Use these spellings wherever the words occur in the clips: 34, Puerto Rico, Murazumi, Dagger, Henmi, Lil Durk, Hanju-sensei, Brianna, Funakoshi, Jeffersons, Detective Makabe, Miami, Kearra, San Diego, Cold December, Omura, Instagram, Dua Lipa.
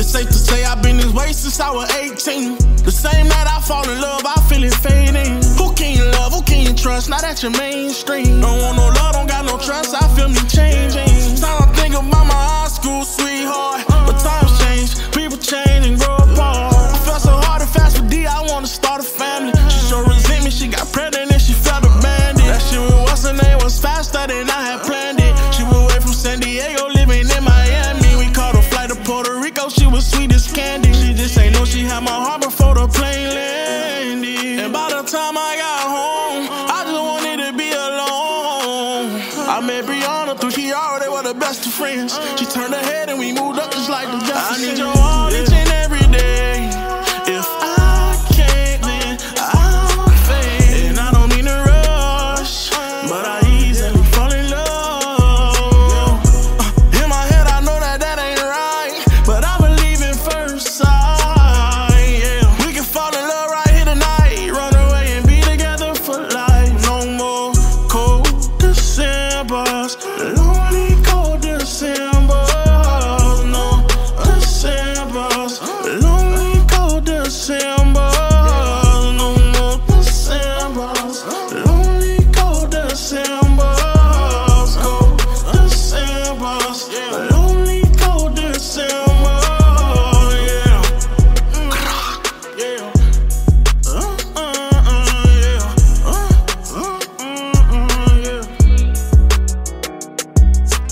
It's safe to say I've been this way since I was 18. The same night I fall in love, I feel it fading. Who can you love, who can you trust? Now that you're mainstream. Don't want no love, don't got no trust, I feel me changing. Time I think about my high school sweetheart, but times change, people change and grow apart. I felt so hard and fast with D, I wanna start a family. She sure resent me, she got pregnant and she felt abandoned. That shit with what's her name was faster than I had planned it. She was away from San Diego, living in Miami. We caught a flight to Puerto Rico, she was sweet as candy. She just ain't know she had my heart before the plane landed. And by the time I got home, I just wanted to be alone. I met Brianna through Kearra, they were the best of friends. She turned her head and we moved up just like the Jeffersons. I need your heart each and every day. If I can't, then I'll fade. And I don't mean to rush, but I easily fall in love. In my head I know that that ain't right, but I believe in first sight. Yeah, we can fall in love right here tonight, run away and be together for life. No more cold Decembers, lonely cold Decembers. No Decembers, lonely cold Decembers. No more Decembers, lonely cold Decembers. Cold Decembers, lonely cold Decembers. Yeah, yeah. Yeah. Yeah. All these different, I just can't remember her name. I guess you can say that my love life was not up to par. Many nights alone had left some permanent scars. She told me she loved me, and I told her that I'd do the same. And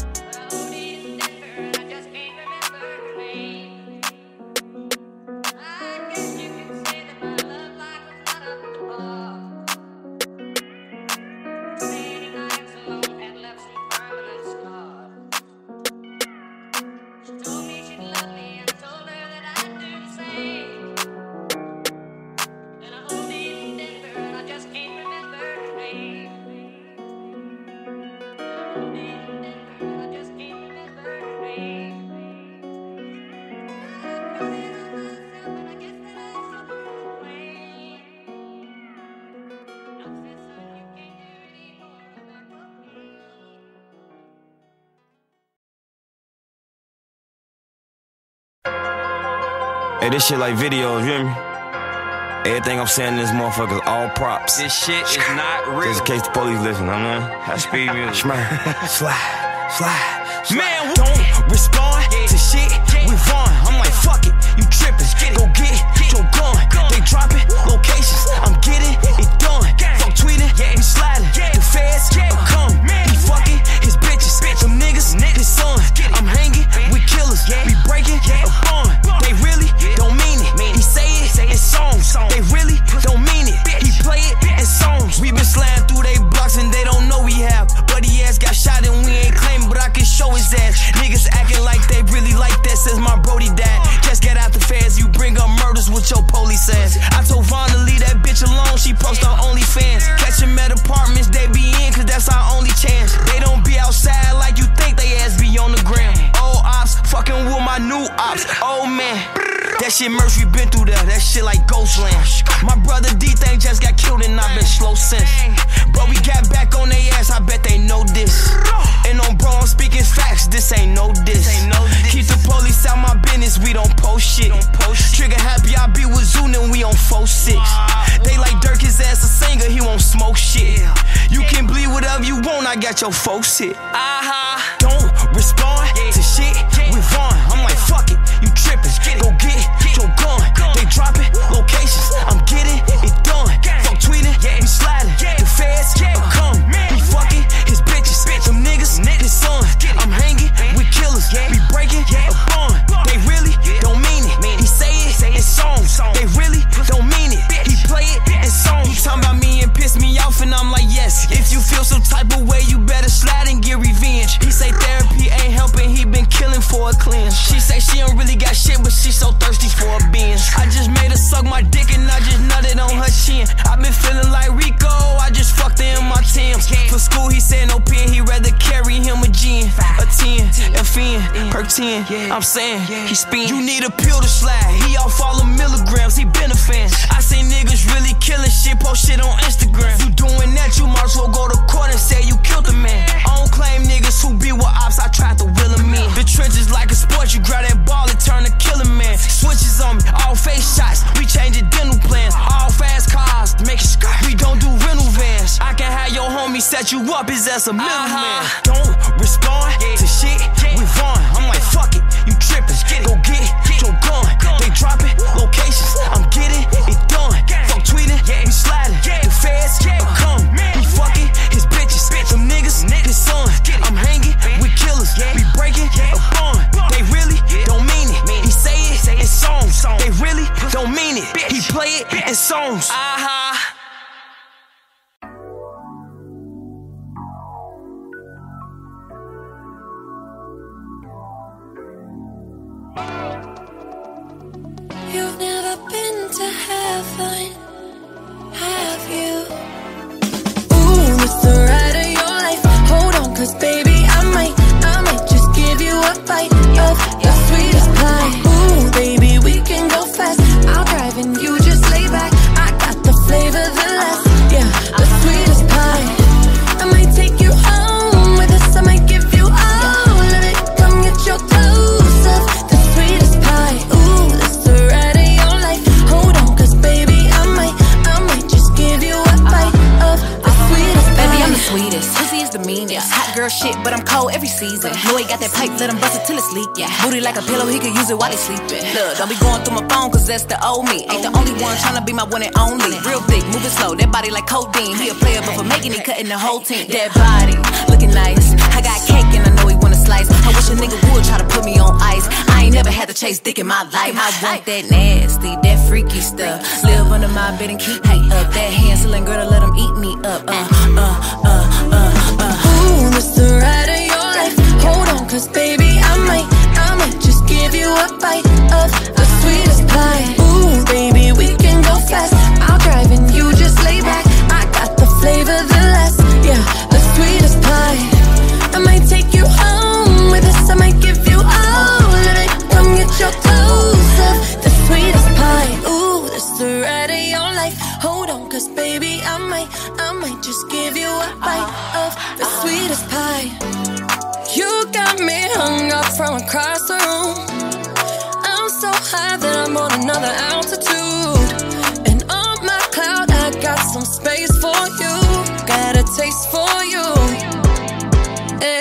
I hold these different, I just can't remember her name. Hold these different, I just can't remember her name. I couldn't help myself, but I guess that I was on the way. Now since then, you can't do any more about me. Hey, this shit like videos, you hear me? Everything I'm saying in this motherfucker is all props. This shit is not real. Just in case the police listen, I mean, I speed music. Slide. Man, don't respond to shit. We won. I'm like, fuck it, you trippin'. Go get your gun. They dropping locations. I'm getting it done. Fuck tweeting, we sliding. The feds are coming. He fucking his bitches. Them niggas, his son. I'm hanging with killers. We breaking a bond. They really don't mean it. He say it in songs. They really don't mean it. He play it in songs. We been sliding through they blocks and they don't know we have. Bloody ass got shot and we ain't claiming, but I can show his ass. Niggas acting like they really like that since my brody died. Just get out the feds, you bring up murders with your police ass. I told Vaughn to leave that bitch alone, she post on OnlyFans. Catch him at apartments they be in, cause that's our only chance. They don't be outside like you think, they ass be on the ground. Old ops, fucking with my new ops. Oh man, that shit merch, we been through that. That shit like Ghostland. My brother D thing just got killed and I've been slow since. Bro, we got back on they ass, I bet they know this. And on bro, I'm speaking facts, this ain't no diss. Keep the police out my business, we don't post shit. Trigger happy, I be with Zoon and we on 4-6. They like Dirk, his ass a singer, he won't smoke shit. You can bleed whatever you want, I got your folks hit. Don't respond to shit, we won. I'm like, fuck it, you trippin', go get your gun. They dropping locations, I'm getting it done. Fuck tweeting, we sliding, the feds are coming. He fucking his bitches, them niggas, his son. I'm hanging with killers, we breaking a bond. They really don't mean it. He say it in songs, they really don't mean it. He play it in songs. You talking about me and piss me off and I'm like, yes. If you feel some type of way, you better slide and get revenge. He say therapy ain't helping, he been killing for a cleanse. She say she don't really got shit, but she so thirsty for a binge. I just made her suck my dick and I just nutted on her chin. I been feeling like Rico, I just fucked her in my Timbs. For school he said no pen, he rather carry him a gin. A 10, a fin, per 10, I'm saying, he spin. You need a pill to slide, he off all the milligrams, he been a fan. I say niggas really killing shit, post shit on Instagram. You doing that, you might as well go to court and say you killed the man. I don't claim niggas who be with ops, I tried to will him in. The trenches like a sport, you grab that ball and turn to killing man. face shots, we changing dental plans. All fast cars, make it skirt. We don't do rental vans. I can have your homie set you up as a middleman. Don't respond to shit, we won. I'm like, fuck it, you trippin'. Go get your gun. They dropping locations, I'm getting it done. Fuck tweeting, we sliding. The feds are coming. We fucking his bitches, them niggas, his son. I'm hanging with killers, we breaking a bond. They really don't mean it. He say it in songs, they really don't mean it. He play it in songs. Aha. You've never been to heaven, have you? Ooh, it's the ride of your life. Hold on, cause baby, I might just give you a bite of your sweetest pie. Ooh, baby, we can go fast. I'll drive and you just lay back. I got the flavor, the last, yeah, the sweetest pie. I might take you home with us, I might give you all of it. Come get your dose of the sweetest pie. Ooh, it's the ride of your life. Hold on, cause baby, I might just give you a bite of the sweetest pie. Baby, I'm the sweetest, pussy is the meanest. Hot girl shit, but I'm cold every season. Louis got that pipe, let him bust it till it's leak. Yeah. Booty like a pillow, he could use it while he's sleeping. Look, don't be going through my phone, cause that's the old me. Ain't the only one tryna be my one and only. Real thick, moving slow, that body like codeine. He a player, but for making it, cutting the whole team. That body, looking nice. I got cake and I know he wanna slice. I wish a nigga would try to put me on ice. I ain't never had to chase dick in my life. I want that nasty, that freaky stuff. Live under my bed and keep me up. That hand-selling girl to let him eat me up. Ooh, it's the ride of your life. Hold on, cause baby, I might just give you a bite of the sweetest pie. Ooh, baby, we can go fast. I'll drive and you just lay back. I got the flavor, the last, yeah, the sweetest pie. I might take you home with us, I might give you all of it. Come get your dose of the sweetest pie. Ooh, that's the ride of your life. Hold on, cause baby, I might just give you a bite of the sweetest pie. You got me hung up from across the room. I'm so high that I'm on another altitude. And on my cloud, I got some space for you. Got a taste for you.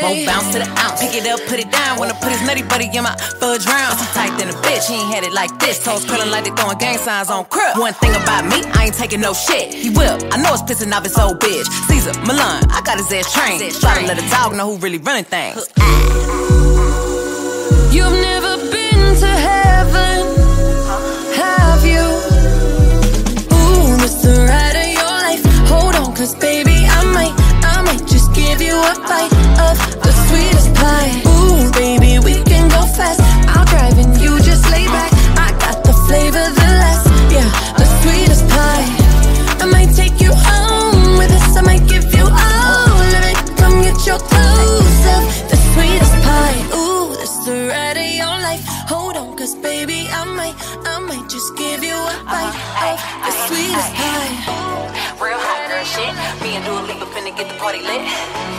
Won't bounce to the ounce. Pick it up, put it down. Wanna put his nutty buddy in my fudge round. I'm so tight than a bitch, he ain't had it like this. Toes curling like they throwing gang signs on crib. One thing about me, I ain't taking no shit. He will, I know it's pissing off his old bitch. Caesar, Milan, I got his ass trained. Try to let a dog know who really running things. You've never been to heaven, have you? Ooh, it's the ride of your life. Hold on, cause baby, I might just give you a bite of the sweetest pie. Ooh, baby, we can go fast. I'll drive and you just lay back. I got the flavor, the last, yeah, the sweetest pie. I might take you home with us, I might give you all of it. Come get your dose of the sweetest pie. Ooh, that's the ride of your life. Hold on, cause baby, I might just give you a bite of the sweetest pie. Real hot girl shit, me and Dua Lipa finna get the party lit.